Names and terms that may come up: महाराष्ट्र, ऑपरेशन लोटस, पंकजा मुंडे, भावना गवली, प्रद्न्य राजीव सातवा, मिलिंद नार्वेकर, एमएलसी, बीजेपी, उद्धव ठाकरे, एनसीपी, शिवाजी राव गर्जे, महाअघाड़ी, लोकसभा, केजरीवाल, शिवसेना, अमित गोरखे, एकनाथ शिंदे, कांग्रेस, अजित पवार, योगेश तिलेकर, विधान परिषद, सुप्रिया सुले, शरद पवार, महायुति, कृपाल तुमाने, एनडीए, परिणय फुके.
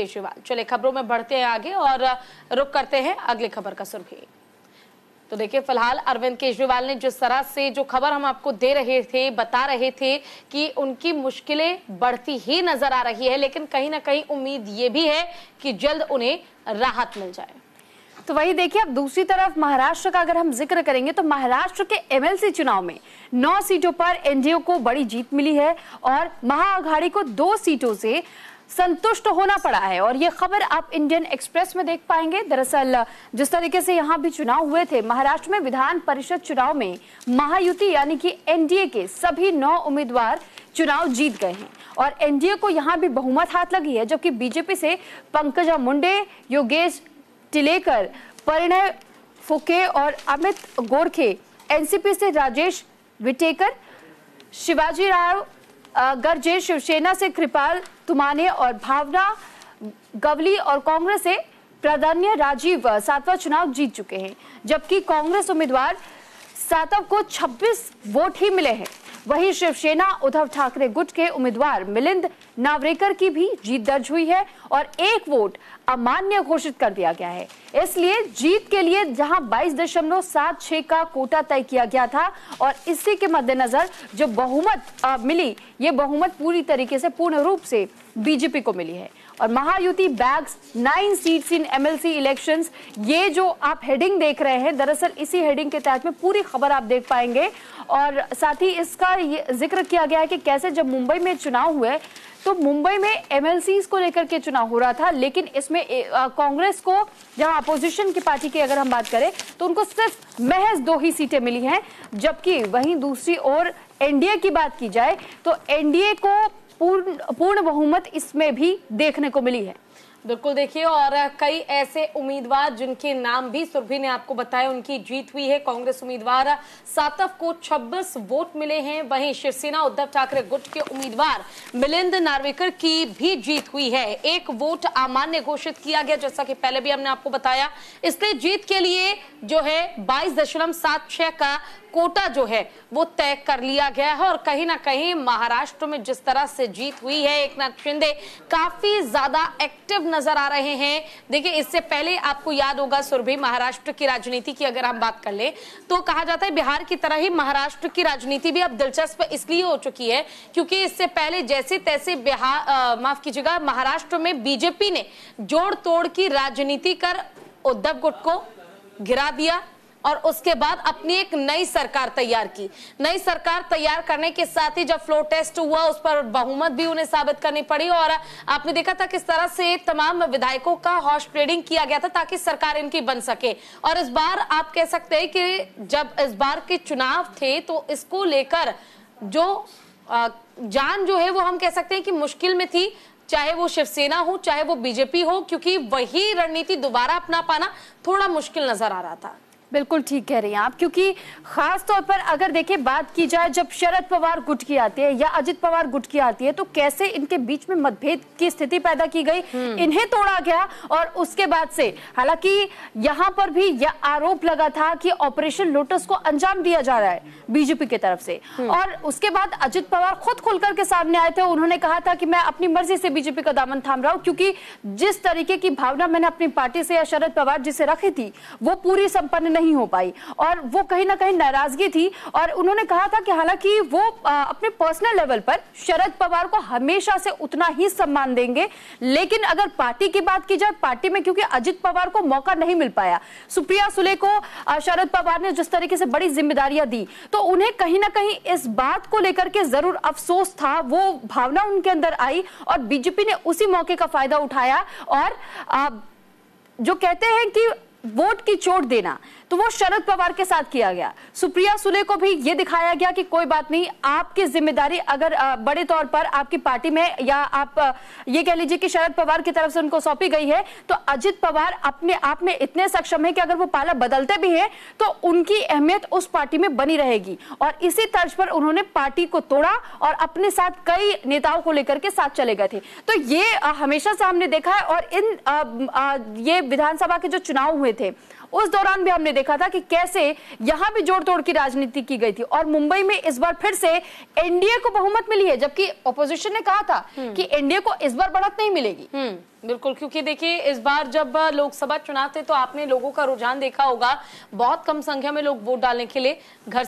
केजरीवाल। चलिए खबरों में बढ़ते हैं आगे और रुक करते हैं अगली खबर का सुर्खी। तो देखिए फिलहाल अरविंद केजरीवाल ने जिस तरह से जो खबर हम आपको दे रहे थे, बता रहे थे कि उनकी मुश्किलें बढ़ती ही नजर आ रही है, लेकिन कहीं ना कहीं उम्मीद ये भी है कि जल्द उन्हें राहत मिल जाए। तो वही देखिए, अब दूसरी तरफ महाराष्ट्र का अगर हम जिक्र करेंगे तो महाराष्ट्र के एमएलसी चुनाव में 9 सीटों पर एनडीए को बड़ी जीत मिली है और महाअघाड़ी को 2 सीटों से संतुष्ट होना पड़ा है। और ये खबर आप इंडियन एक्सप्रेस में देख पाएंगे। दरअसल जिस तरीके से यहाँ भी चुनाव हुए थे, महाराष्ट्र में विधान परिषद चुनाव में महायुति यानी कि एनडीए के सभी 9 उम्मीदवार चुनाव जीत गए हैं और एनडीए को यहाँ भी बहुमत हाथ लगी है, जबकि बीजेपी से पंकजा मुंडे, योगेश तिलेकर, परिणय फुके और अमित गोरखे, एनसीपी से राजेश विटेकर, शिवाजी राव गर्जे शिवसेना से कृपाल तुमाने और भावना गवली और कांग्रेस से प्रद्न्य राजीव सातवा चुनाव जीत चुके हैं, जबकि कांग्रेस उम्मीदवार सातव को 26 वोट ही मिले हैं। वहीं शिवसेना उद्धव ठाकरे गुट के उम्मीदवार मिलिंद नार्वेकर की भी जीत दर्ज हुई है और 1 वोट अमान्य घोषित कर दिया गया है। इसलिए जीत के लिए जहां 22.76 का कोटा तय किया गया था और इसी के मद्देनजर जो बहुमत मिली, ये बहुमत पूरी तरीके से पूर्ण रूप से बीजेपी को मिली है। और महायुति bags 9 seats in एमएलसी elections, ये जो आप हेडिंग देख रहे हैं, दरअसल इसी हेडिंग के तहत में पूरी खबर आप देख पाएंगे। और साथ ही इसका ये जिक्र किया गया है कि कैसे जब मुंबई में चुनाव हुए तो मुंबई में एमएलसीज को लेकर के चुनाव हो रहा था, लेकिन इसमें कांग्रेस को, जहां अपोजिशन की पार्टी की अगर हम बात करें तो उनको सिर्फ महज 2 ही सीटें मिली हैं, जबकि वहीं दूसरी ओर एनडीए की बात की जाए तो एनडीए को पूर्ण बहुमत इसमें भी देखने को मिली है। बिल्कुल देखिए, और कई ऐसे उम्मीदवार जिनके नाम भी सुरभि ने आपको बताया, उनकी जीत हुई है। कांग्रेस उम्मीदवार सातव को 26 वोट मिले हैं, वहीं शिवसेना उद्धव ठाकरे गुट के उम्मीदवार मिलिंद नार्वेकर की भी जीत हुई है। 1 वोट अमान्य घोषित किया गया, जैसा कि पहले भी हमने आपको बताया। इसलिए जीत के लिए जो है 22.76 का कोटा जो है वो तय कर लिया गया है। और कहीं ना कहीं महाराष्ट्र में जिस तरह से जीत हुई है, एकनाथ शिंदे काफी ज्यादा एक्टिव नजर आ रहे हैं। देखिए, इससे पहले आपको याद होगा सुरभि, महाराष्ट्र की राजनीति की अगर हम बात कर ले तो कहा जाता है बिहार की तरह ही महाराष्ट्र की राजनीति भी अब दिलचस्प इसलिए हो चुकी है क्योंकि इससे पहले जैसे तैसे महाराष्ट्र में बीजेपी ने जोड़ तोड़ की राजनीति कर उद्धव गुट को गिरा दिया और उसके बाद अपनी एक नई सरकार तैयार की। नई सरकार तैयार करने के साथ ही जब फ्लोर टेस्ट हुआ, उस पर बहुमत भी उन्हें साबित करनी पड़ी और आपने देखा था किस तरह से तमाम विधायकों का हॉर्स ट्रेडिंग किया गया था ताकि सरकार इनकी बन सके। और इस बार आप कह सकते हैं कि जब इस बार के चुनाव थे तो इसको लेकर जो जान जो है वो हम कह सकते हैं कि मुश्किल में थी, चाहे वो शिवसेना हो चाहे वो बीजेपी हो, क्योंकि वही रणनीति दोबारा अपना पाना थोड़ा मुश्किल नजर आ रहा था। बिल्कुल ठीक कह रही हैं आप, क्योंकि खास तौर पर अगर देखें बात की जाए जब शरद पवार गुट की आती है या अजित पवार गुट की आती है तो कैसे इनके बीच में मतभेद की स्थिति पैदा की गई, इन्हें तोड़ा गया और उसके बाद से हालांकि यहाँ पर भी यह आरोप लगा था कि ऑपरेशन लोटस को अंजाम दिया जा रहा है बीजेपी की तरफ से। और उसके बाद अजित पवार खुद खुलकर के सामने आए थे, उन्होंने कहा था कि मैं अपनी मर्जी से बीजेपी का दामन थाम रहा हूँ, क्योंकि जिस तरीके की भावना मैंने अपनी पार्टी से या शरद पवार जी से रखी थी वो पूरी संपन्न नहीं हो पाई और वो कहीं ना कहीं नाराजगी थी। और उन्होंने कहा था कि हालांकि वो अपने पर्सनल लेवल पर शरद पवार को हमेशा से उतना ही सम्मान देंगे, लेकिन अगर पार्टी की बात की जाए, पार्टी में क्योंकि अजित पवार को मौका नहीं मिल पाया, सुप्रिया सुले को शरद पवार ने जिस तरीके से बड़ी जिम्मेदारियां दी, तो उन्हें कहीं ना कहीं इस बात को लेकर के जरूर अफसोस था, वो भावना उनके अंदर आई और बीजेपी ने उसी मौके का फायदा उठाया। और जो कहते हैं कि वोट की चोट देना, तो वो शरद पवार के साथ किया गया। सुप्रिया सुले को भी ये दिखाया गया कि कोई बात नहीं, आपकी जिम्मेदारी अगर बड़े तौर पर आपकी पार्टी में या आप ये कह लीजिए कि शरद पवार की तरफ से उनको सौंपी गई है, तो अजित पवार अपने आप में इतने सक्षम है कि अगर वो पाला बदलते भी हैं तो उनकी अहमियत उस पार्टी में बनी रहेगी। और इसी तर्ज पर उन्होंने पार्टी को तोड़ा और अपने साथ कई नेताओं को लेकर के साथ चले गए थे। तो ये हमेशा से हमने देखा है और ये विधानसभा के जो चुनाव हुए थे उस दौरान भी हमने देखा था कि कैसे यहां भी जोड़ तोड़ की राजनीति की गई थी और मुंबई में इस बार फिर से एनडीए को बहुमत मिली है, जबकि ऑपोजिशन ने कहा था कि एनडीए को इस बार बढ़त नहीं मिलेगी। बिल्कुल, क्योंकि देखिए इस बार जब लोकसभा चुनाव थे तो आपने लोगों का रुझान देखा होगा, बहुत कम संख्या में लोग वोट डालने के लिए घर